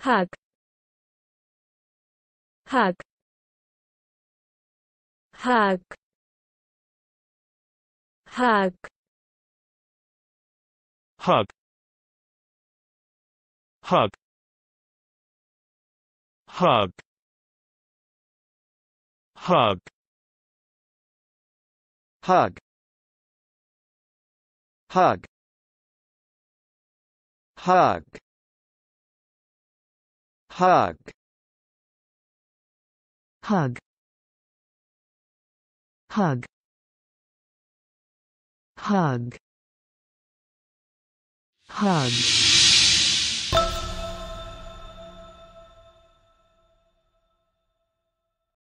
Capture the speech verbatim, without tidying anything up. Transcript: hug, hug, hug, hug, hug, hug, hug, hug, hug, hug, hug, hug, hug, hug, hug, hug.